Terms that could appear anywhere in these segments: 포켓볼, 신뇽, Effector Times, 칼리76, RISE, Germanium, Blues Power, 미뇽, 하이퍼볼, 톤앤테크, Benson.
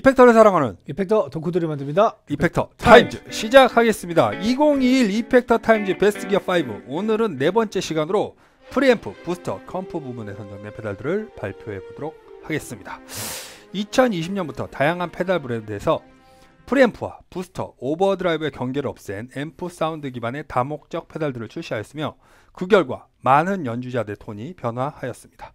이펙터를 사랑하는 이펙터 덕후들이 만듭니다. 이펙터 타임즈 시작하겠습니다. 2021 이펙터 타임즈 베스트 기어 5, 오늘은 네 번째 시간으로 프리앰프, 부스터, 컴프 부분에 선정된 페달들을 발표해 보도록 하겠습니다. 2020년부터 다양한 페달 브랜드에서 프리앰프와 부스터, 오버드라이브의 경계를 없앤 앰프 사운드 기반의 다목적 페달들을 출시하였으며 그 결과 많은 연주자들의 톤이 변화하였습니다.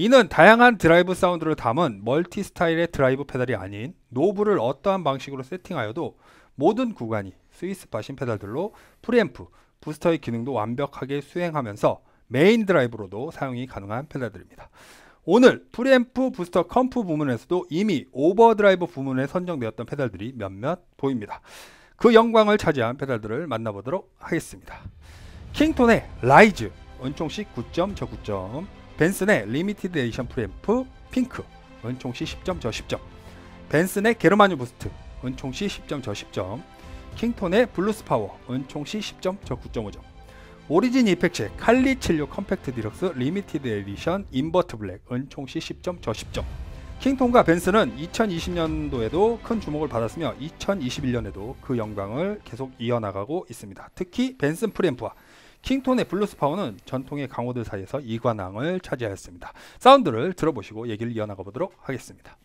이는 다양한 드라이브 사운드를 담은 멀티 스타일의 드라이브 페달이 아닌 노브를 어떠한 방식으로 세팅하여도 모든 구간이 스윗스팟인 페달들로 프리앰프, 부스터의 기능도 완벽하게 수행하면서 메인 드라이브로도 사용이 가능한 페달들입니다. 오늘 프리앰프, 부스터, 컴프 부문에서도 이미 오버드라이브 부문에 선정되었던 페달들이 몇몇 보입니다. 그 영광을 차지한 페달들을 만나보도록 하겠습니다. 킹톤의 라이즈, 은총씨 9점 저 9점, 벤슨의 리미티드 에디션 프리앰프, 핑크, 은총씨 10점 저 10점, 벤슨의 게르마늄 부스트, 은총씨 10점 저 10점, 킹톤의 블루스 파워, 은총씨 10점 저 9.5점, 오리진 이펙츠의 칼리76 컴팩트 디럭스 리미티드 에디션 인버트 블랙, 은총씨 10점 저 10점. 킹톤과 벤슨은 2020년도에도 큰 주목을 받았으며 2021년에도 그 영광을 계속 이어나가고 있습니다. 특히 벤슨 프리앰프와 킹톤의 블루스 파워는 전통의 강호들 사이에서 이관왕을 차지하였습니다. 사운드를 들어보시고 얘기를 이어나가 보도록 하겠습니다.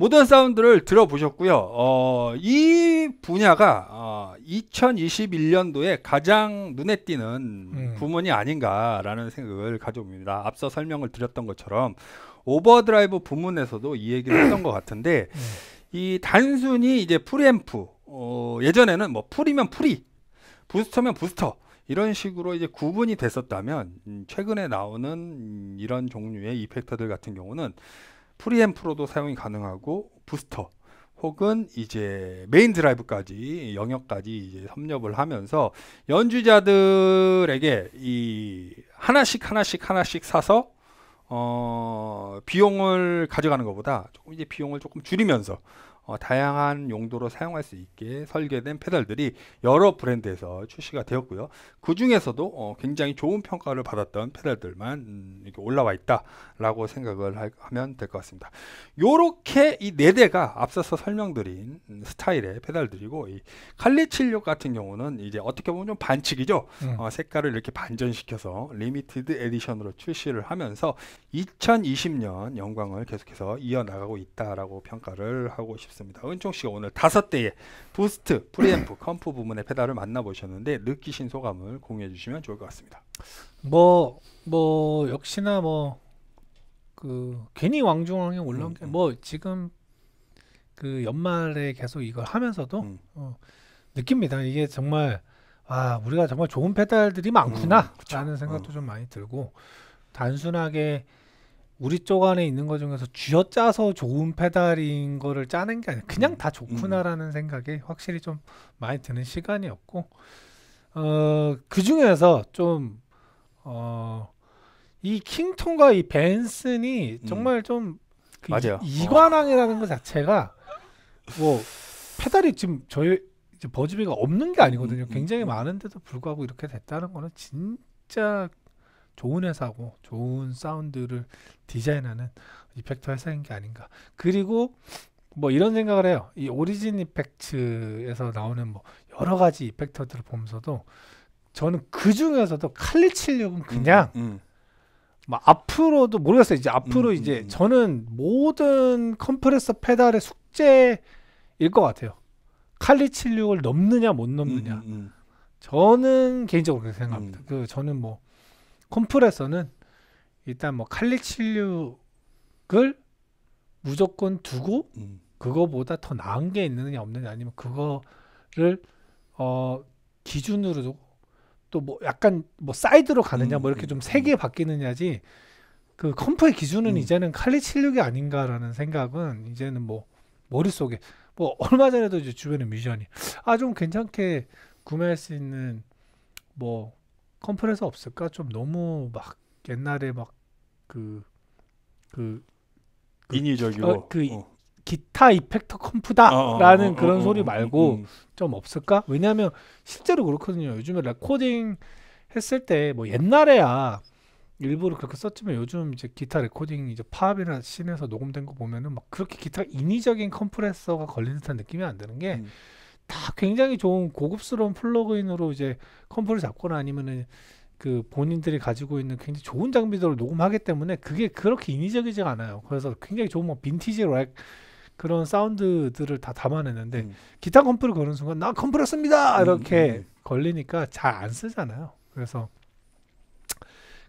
모던 사운드를 들어보셨고요. 이 분야가 2021년도에 가장 눈에 띄는 부문이 아닌가라는 생각을 가져옵니다. 앞서 설명을 드렸던 것처럼 오버드라이브 부문에서도 이 얘기를 했던 것 같은데 이 단순히 이제 프리앰프, 예전에는 뭐 풀이면 풀이, 부스터면 부스터 이런 식으로 이제 구분이 됐었다면 최근에 나오는 이런 종류의 이펙터들 같은 경우는 프리앰프로도 사용이 가능하고 부스터 혹은 이제 메인 드라이브까지 영역까지 이제 섭렵을 하면서 연주자들에게 이 하나씩 사서 비용을 가져가는 것보다 조금 이제 비용을 조금 줄이면서 다양한 용도로 사용할 수 있게 설계된 페달들이 여러 브랜드에서 출시가 되었고요. 그 중에서도 굉장히 좋은 평가를 받았던 페달들만 이렇게 올라와 있다라고 생각을 하면 될 것 같습니다. 요렇게 이 4대가 앞서서 설명드린 스타일의 페달들이고, 이 칼리76 같은 경우는 이제 어떻게 보면 좀 반칙이죠. 색깔을 이렇게 반전시켜서 리미티드 에디션으로 출시를 하면서 2020년 영광을 계속해서 이어나가고 있다라고 평가를 하고 싶습니다. 은총씨가 오늘 5대의 부스트, 프리앰프, 컴프 부문의 페달을 만나보셨는데 느끼신 소감을 공유해 주시면 좋을 것 같습니다. 역시나 그 괜히 왕중왕에 올라온 게 지금 그 연말에 계속 이걸 하면서도 느낍니다. 이게 정말 우리가 정말 좋은 페달들이 많구나 라는 생각도 좀 많이 들고, 단순하게 우리 쪽 안에 있는 것 중에서 쥐어짜서 좋은 페달인 거를 짜는 게 아니라 그냥 다 좋구나라는 생각이 확실히 좀 많이 드는 시간이었고, 그 중에서 좀 이 킹톤과 이 벤슨이 정말 좀 그 이관왕이라는 것 자체가 페달이 지금 저희 이제 버즈비가 없는 게 아니거든요. 굉장히 많은데도 불구하고 이렇게 됐다는 거는 진짜 좋은 회사고 좋은 사운드를 디자인하는 이펙터 회사인 게 아닌가. 그리고 이런 생각을 해요. 이 오리진 이펙트에서 나오는 여러 가지 이펙터들을 보면서도 저는 그 중에서도 칼리76은 그냥 앞으로도 모르겠어요. 이제 앞으로 이제 저는 모든 컴프레서 페달의 숙제일 것 같아요. 칼리76을 넘느냐 못 넘느냐. 저는 개인적으로 그렇게 생각합니다. 저는 컴프레서는 일단 칼리76을 무조건 두고 그거보다 더 나은 게 있느냐 없느냐, 아니면 그거를 기준으로 두고 또 약간 사이드로 가느냐 이렇게 좀 세게 바뀌느냐지, 그 컴프의 기준은 이제는 칼리76이 아닌가라는 생각은 이제는 머릿속에 얼마 전에도 이제 주변에 뮤지션이 좀 괜찮게 구매할 수 있는 컴프레서 없을까? 좀 너무 옛날에 인위적이고 기타 이펙터 컴프다라는 그런 소리 말고 좀 없을까? 왜냐하면 실제로 그렇거든요. 요즘에 레코딩 했을 때 옛날에야 일부러 그렇게 썼지만 요즘 이제 기타 레코딩 이제 팝이나 씬에서 녹음된 거 보면은 그렇게 기타 인위적인 컴프레서가 걸리는 듯한 느낌이 안 드는 게. 다 굉장히 좋은 고급스러운 플러그인으로 이제 컴프를 잡거나 아니면은 그 본인들이 가지고 있는 굉장히 좋은 장비들을 녹음하기 때문에 그게 그렇게 인위적이지가 않아요. 그래서 굉장히 좋은 빈티지 락 그런 사운드들을 다 담아내는데 기타 컴프를 거는 순간 나 컴프를 씁니다 이렇게 걸리니까 잘 안 쓰잖아요. 그래서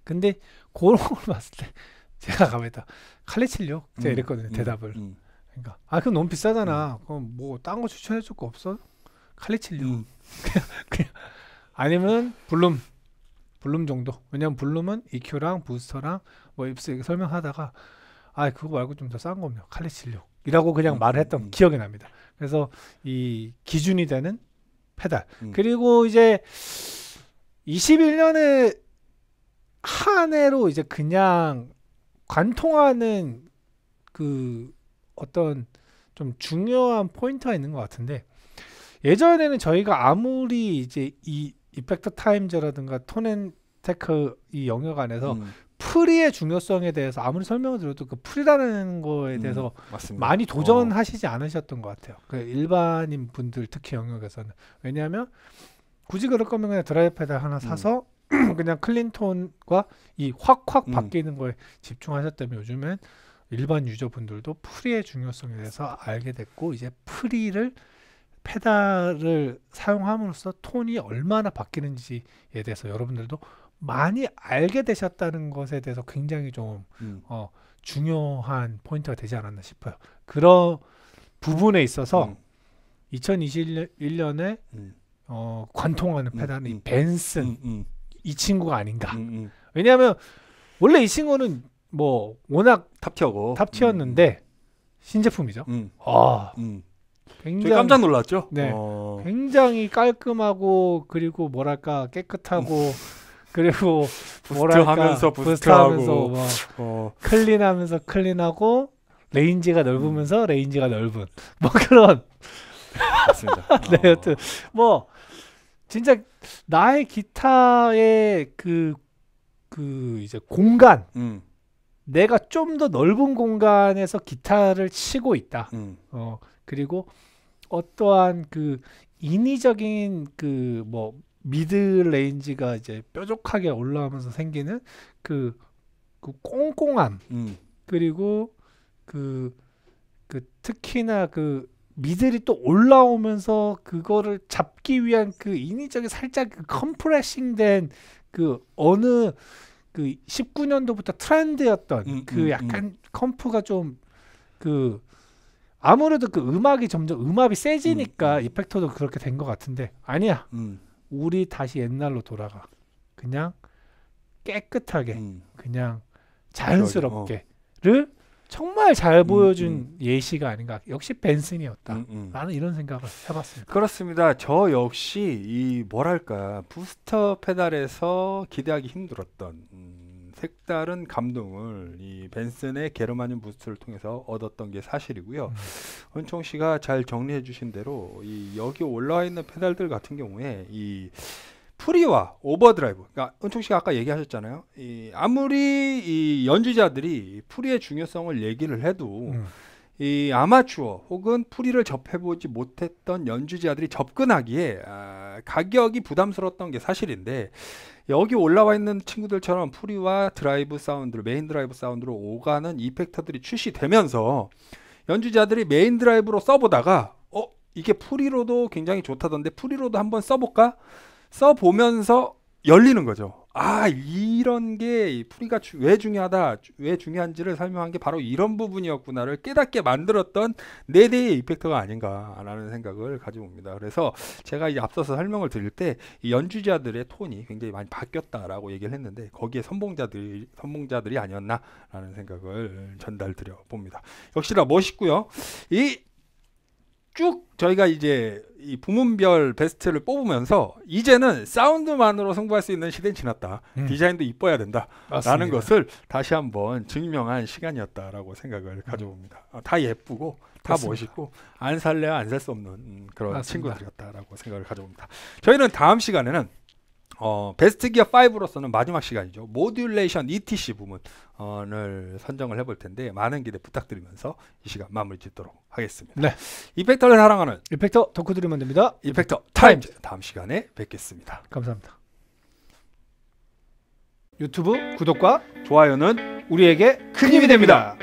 근데 그런 걸 봤을 때 제가 가만히 있다 칼리76 제가 이랬거든요. 대답을 그럼 너무 비싸잖아. 그럼 딴 거 추천해 줄 거 없어? 칼리76 그냥 아니면 블룸 정도. 왜냐면 블룸은 EQ랑 부스터랑 입스 설명하다가 그거 말고 좀 더 싼 거 없냐, 칼리76 이라고 그냥 말을 했던 기억이 납니다. 그래서 이 기준이 되는 페달. 그리고 이제 21년에 한 해로 이제 그냥 관통하는 그 어떤 좀 중요한 포인트가 있는 것 같은데, 예전에는 저희가 아무리 이제 이 이펙터 타임즈라든가 톤앤테크 이 영역 안에서 프리의 중요성에 대해서 아무리 설명을 드려도 그 프리라는 거에 대해서 많이 도전하시지 않으셨던 것 같아요. 그 일반인 분들 특히 영역에서는. 왜냐하면 굳이 그럴 거면 그냥 드라이브 페달 하나 사서 그냥 클린톤과 이 확 바뀌는 거에 집중하셨다면 요즘엔 일반 유저분들도 프리의 중요성에 대해서 알게 됐고, 이제 프리를 페달을 사용함으로써 톤이 얼마나 바뀌는지에 대해서 여러분들도 많이 알게 되셨다는 것에 대해서 굉장히 좀 중요한 포인트가 되지 않았나 싶어요. 그런 부분에 있어서 2021년에 관통하는 페달은 이 벤슨 이 친구가 아닌가. 왜냐하면 원래 이 친구는 뭐 워낙 탑티어고 탑티어였는데 신제품이죠. 굉장히 깜짝 놀랐죠. 네, 굉장히 깔끔하고, 그리고 뭐랄까 깨끗하고 그리고 뭐랄까 부스트하면서 막 클린하면서 클린하고, 레인지가 넓으면서 레인지가 넓은 뭐 그런. 맞습니다. 네, 여튼 뭐 진짜 나의 기타의 그 이제 공간, 내가 좀 더 넓은 공간에서 기타를 치고 있다. 그리고 어떠한 그 인위적인 그 뭐 미드 레인지가 이제 뾰족하게 올라오면서 생기는 그 꽁꽁함, 그리고 그 특히나 그 미들이 또 올라오면서 그거를 잡기 위한 그 인위적인 살짝 그 컴프레싱된 그 어느 그 19년도부터 트렌드였던 약간 컴프가 좀 그 아무래도 그 음악이 점점 음압이 세지니까 이펙터도 그렇게 된 것 같은데, 아니야. 우리 다시 옛날로 돌아가. 그냥 깨끗하게 그냥 자연스럽게를 정말 잘 보여준 예시가 아닌가. 역시 벤슨이었다. 나는 이런 생각을 해봤습니다. 그렇습니다. 저 역시 이 뭐랄까 부스터 페달에서 기대하기 힘들었던 색다른 감동을 이 벤슨의 게르마늄 부스트를 통해서 얻었던 게 사실이고요. 은총 씨가 잘 정리해 주신 대로 이 여기 올라와 있는 페달들 같은 경우에 이 프리와 오버드라이브, 그러니까 은총 씨가 아까 얘기하셨잖아요. 이 아무리 이 연주자들이 프리의 중요성을 얘기를 해도 이 아마추어 혹은 프리를 접해보지 못했던 연주자들이 접근하기에 가격이 부담스러웠던 게 사실인데, 여기 올라와 있는 친구들처럼 프리와 드라이브 사운드를 메인 드라이브 사운드로 오가는 이펙터들이 출시되면서 연주자들이 메인 드라이브로 써보다가 이게 프리로도 굉장히 좋다던데 프리로도 한번 써볼까? 써보면서 열리는 거죠. 이런 게 프리가 왜 중요하다, 왜 중요한지를 설명한 게 바로 이런 부분이었구나를 깨닫게 만들었던 4대의 이펙터가 아닌가라는 생각을 가져옵니다. 그래서 제가 이제 앞서서 설명을 드릴 때 이 연주자들의 톤이 굉장히 많이 바뀌었다라고 얘기를 했는데, 거기에 선봉자들이 아니었나라는 생각을 전달드려 봅니다. 역시나 멋있고요. 쭉 저희가 이제 이 부문별 베스트를 뽑으면서 이제는 사운드만으로 승부할 수 있는 시대는 지났다. 디자인도 이뻐야 된다. 맞습니다. 라는 것을 다시 한번 증명한 시간이었다라고 생각을 가져봅니다. 다 예쁘고 다 멋있고 안 살래야 안 살 수 없는 그런 맞습니다. 친구들이었다라고 생각을 가져봅니다. 저희는 다음 시간에는 베스트 기어 5로서는 마지막 시간이죠. 모듈레이션 ETC 부분을 선정을 해볼 텐데, 많은 기대 부탁드리면서 이 시간 마무리 짓도록 하겠습니다. 네. 이펙터를 사랑하는 이펙터 덕후들이 만듭니다. 이펙터 타임즈. 다음 시간에 뵙겠습니다. 감사합니다. 유튜브 구독과 좋아요는 우리에게 큰 힘이 됩니다.